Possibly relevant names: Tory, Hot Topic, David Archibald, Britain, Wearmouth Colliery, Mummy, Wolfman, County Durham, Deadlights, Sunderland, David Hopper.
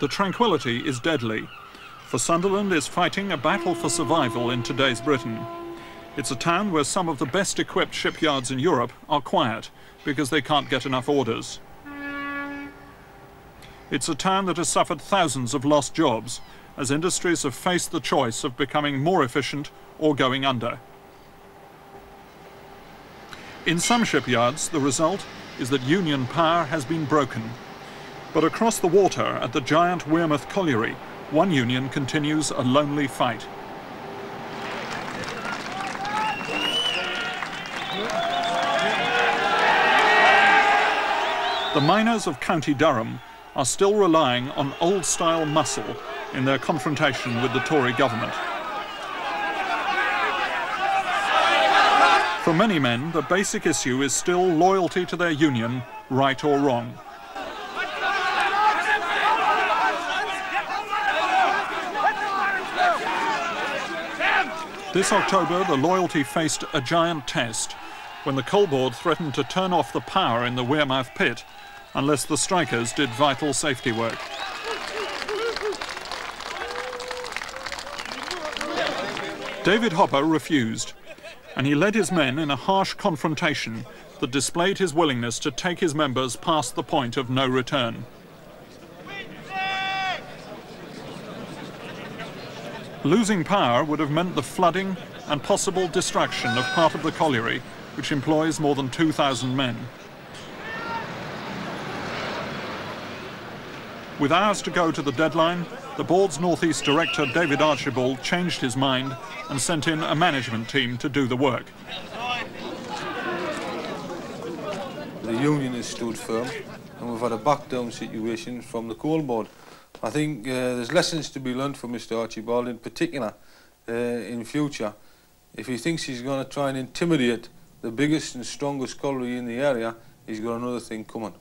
the tranquility is deadly, for Sunderland is fighting a battle for survival in today's Britain. It's a town where some of the best equipped shipyards in Europe are quiet because they can't get enough orders. It's a town that has suffered thousands of lost jobs as industries have faced the choice of becoming more efficient or going under. In some shipyards, the result is that Union power has been broken. But across the water at the giant Wearmouth Colliery, one union continues a lonely fight. The miners of County Durham are still relying on old-style muscle in their confrontation with the Tory government. For many men, the basic issue is still loyalty to their union, right or wrong. This October, the loyalty faced a giant test when the coal board threatened to turn off the power in the Wearmouth pit unless the strikers did vital safety work. David Hopper refused, and he led his men in a harsh confrontation that displayed his willingness to take his members past the point of no return. Losing power would have meant the flooding and possible destruction of part of the colliery, which employs more than 2,000 men. With hours to go to the deadline, the board's northeast director, David Archibald, changed his mind and sent in a management team to do the work. The union has stood firm, and we've had a backdown situation from the coal board. I think there's lessons to be learned from Mr. Archibald, in particular, in future. If he thinks he's going to try and intimidate the biggest and strongest colliery in the area, he's got another thing coming.